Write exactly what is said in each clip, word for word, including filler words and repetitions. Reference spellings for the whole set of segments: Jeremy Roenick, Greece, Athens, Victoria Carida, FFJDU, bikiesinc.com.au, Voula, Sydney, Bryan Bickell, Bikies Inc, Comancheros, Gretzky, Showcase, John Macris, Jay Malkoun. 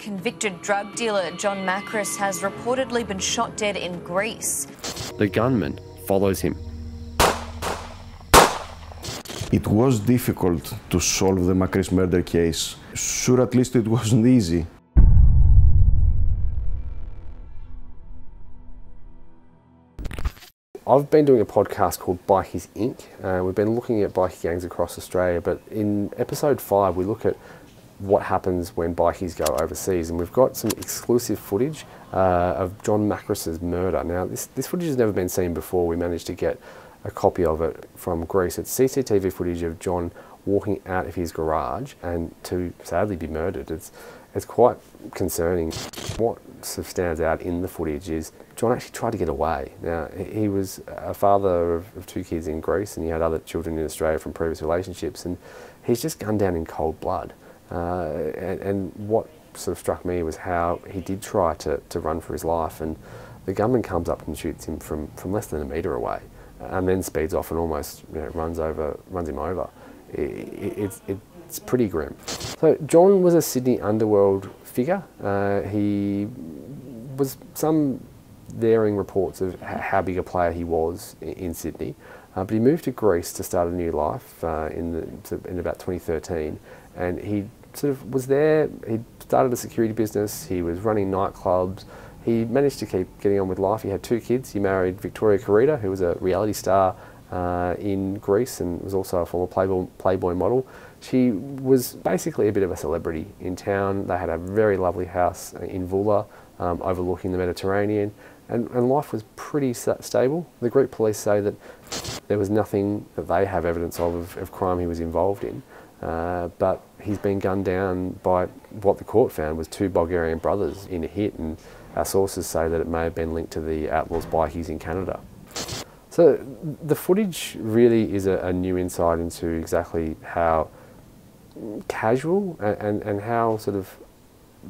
Convicted drug dealer John Macris has reportedly been shot dead in Greece. The gunman follows him. It was difficult to solve the Macris murder case. Sure, at least it wasn't easy. I've been doing a podcast called Bikies Incorporated. Uh, we've been looking at bikie gangs across Australia, but in episode five, we look at what happens when bikies go overseas, and we've got some exclusive footage uh, of John Macris's murder. Now, this, this footage has never been seen before. We managed to get a copy of it from Greece. It's C C T V footage of John walking out of his garage and to sadly be murdered. It's, it's quite concerning. What stands out in the footage is John actually tried to get away. Now, he was a father of, of two kids in Greece, and he had other children in Australia from previous relationships, and he's just gunned down in cold blood. Uh, and, and what sort of struck me was how he did try to, to run for his life, and the gunman comes up and shoots him from, from less than a metre away, and then speeds off and almost you know, runs over, runs him over. It, it, it's, it's pretty grim. So John was a Sydney underworld figure. Uh, he was some varying reports of how big a player he was in, in Sydney, uh, but he moved to Greece to start a new life uh, in, the, in about twenty thirteen, and he sort of was there. He started a security business, he was running nightclubs, he managed to keep getting on with life. He had two kids, he married Victoria Carida, who was a reality star uh, in Greece and was also a former Playboy, Playboy model. She was basically a bit of a celebrity in town. They had a very lovely house in Voula, um, overlooking the Mediterranean, and, and life was pretty stable. The Greek police say that there was nothing that they have evidence of, of, of crime he was involved in. Uh, but he's been gunned down by what the court found was two Bulgarian brothers in a hit, and our sources say that it may have been linked to the outlaws' bikies in Canada. So the footage really is a, a new insight into exactly how casual and, and, and how sort of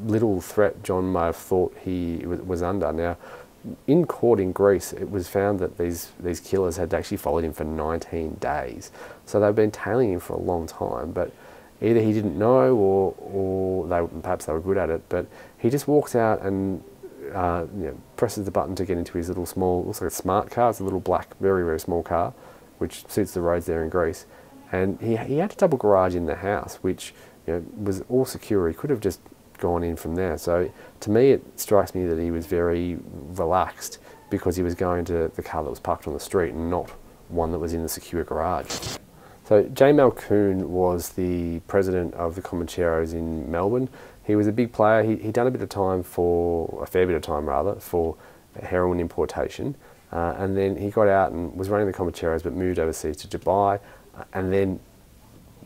little threat John may have thought he was under. Now, in court in Greece, it was found that these, these killers had actually followed him for nineteen days. So they've been tailing him for a long time, but either he didn't know or, or they, perhaps they were good at it, but he just walks out and uh, you know, presses the button to get into his little small, looks like a smart car. It's a little black, very, very small car, which suits the roads there in Greece. And he, he had a double garage in the house, which you know, was all secure. He could have just gone in from there. So to me, it strikes me that he was very relaxed because he was going to the car that was parked on the street and not one that was in the secure garage. So Jay Malkoun was the president of the Comancheros in Melbourne. He was a big player. He, he'd done a bit of time for, a fair bit of time rather, for heroin importation. Uh, and then he got out and was running the Comancheros, but moved overseas to Dubai and then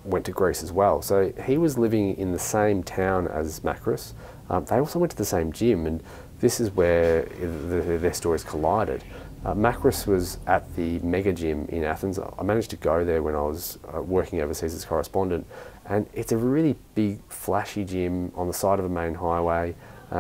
went to Greece as well. So he was living in the same town as Macris. Um, they also went to the same gym, and this is where the, the, their stories collided. Uh, Macris was at the mega gym in Athens. I managed to go there when I was uh, working overseas as correspondent, and it's a really big, flashy gym on the side of a main highway. Uh,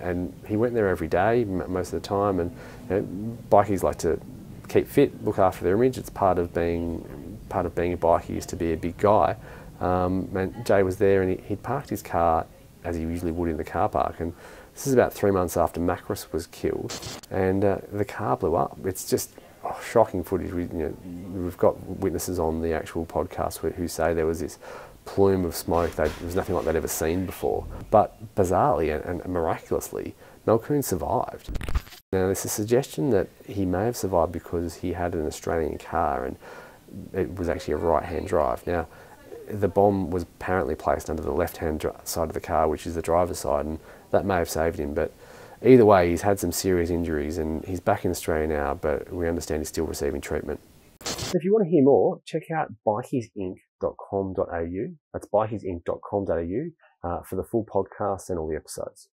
and he went there every day, m most of the time. And you know, bikies like to keep fit, look after their image. It's part of being part of being a bikie is to be a big guy. Um, and Jay was there, and he, he'd parked his car as he usually would in the car park. And this is about three months after Macris was killed, and uh, the car blew up. It's just oh, shocking footage. We, you know, we've got witnesses on the actual podcast who, who say there was this plume of smoke. They, there was nothing like they'd ever seen before. But bizarrely and, and miraculously, Malkoun survived. Now, there's a suggestion that he may have survived because he had an Australian car, and it was actually a right-hand drive. Now, the bomb was apparently placed under the left-hand side of the car, which is the driver's side, and that may have saved him. But either way, he's had some serious injuries, and he's back in Australia now, but we understand he's still receiving treatment. So if you want to hear more, check out bikies inc dot com dot a u. That's bikies inc dot com dot a u uh, for the full podcast and all the episodes.